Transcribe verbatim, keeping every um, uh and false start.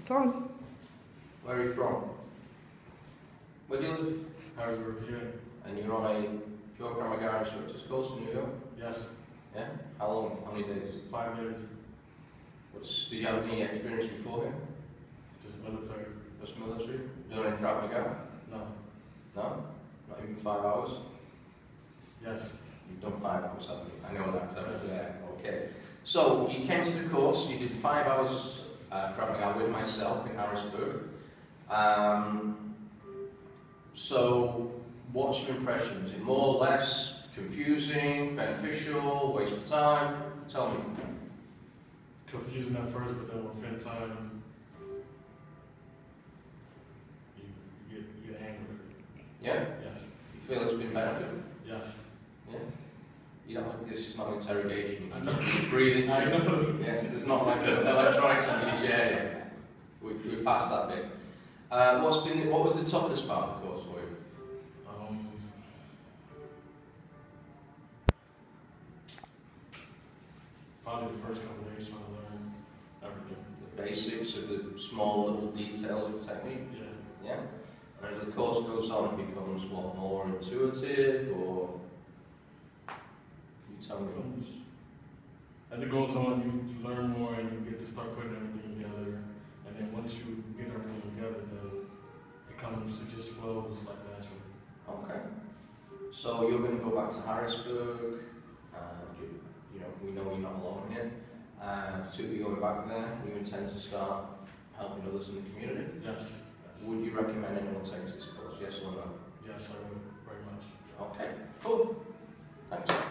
It's on. Where are you from? Where do you live? Harrisburg, Virginia. And you're on a pure grammar garage short to school in New York? Yes. Yeah? How long? How many days? Five years. What's, did you have any experience before here? Just military. Just military? You don't have any travel again? No. No? Not even five hours? Yes. You've done five hours, haven't you? I know that, so yes. There. Okay. So, you came to the course, you did five hours uh, travel again with myself in Harrisburg. Um, so, what's your impression? Is it more or less confusing, beneficial, waste of time? Tell me. Confusing at first, but then within time, you, you get angry. Yeah? Yes. You feel it's been beneficial? Yes. Yeah? You don't like, this is not an interrogation. You just breathe into it. Yes, there's not like electronics on your chair. We, we passed that bit. Uh, what's been, what was the toughest part of the course for you? Probably the first couple of days when I learned everything. The basics of the small little details of technique? Yeah. Yeah? And as the course goes on, it becomes what, more intuitive, or... You tell me. As it goes on, you, you learn more and you get to start putting everything together. And then once you get everything together, then it comes, it just flows like naturally. Okay. So you're going to go back to Harrisburg. You know, we know you're not alone here. Uh, particularly going back there, you intend to start helping others in the community. Yes, yes. Would you recommend anyone takes this course? Yes or no? Yes, I would, very much. Okay, cool. Thanks.